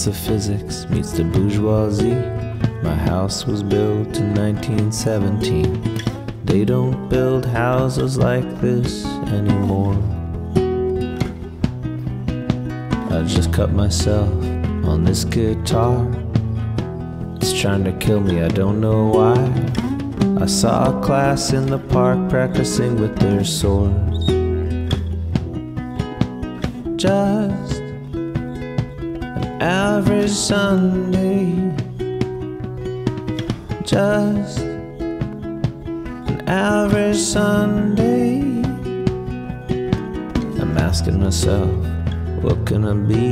science of physics meets the bourgeoisie. My house was built in 1917. They don't build houses like this anymore. I just cut myself on this guitar. It's trying to kill me, I don't know why. I saw a class in the park practicing with their swords. Just an average Sunday. Just an average Sunday. I'm asking myself, what can I be?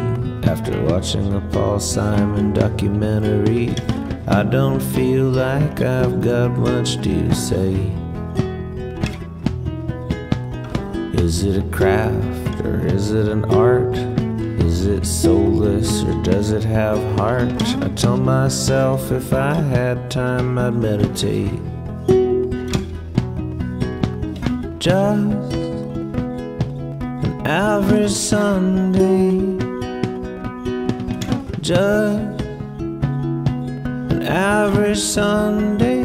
After watching a Paul Simon documentary, I don't feel like I've got much to say. Is it a craft or is it an art? Is it soulless or does it have heart? I told myself if I had time I'd meditate. Just an average Sunday. Just an average Sunday.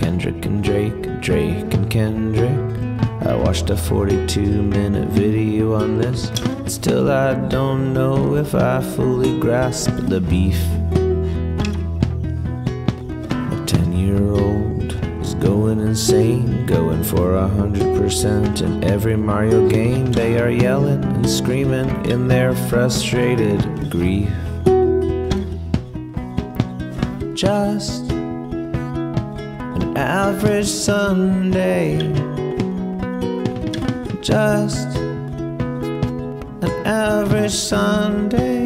Kendrick and Drake, Drake and Kendrick. I watched a 42-minute video on this. Still I don't know if I fully grasp the beef. A 10-year-old is going insane, going for 100% in every Mario game. They are yelling and screaming in their frustrated grief. Just an average Sunday. Just an average Sunday.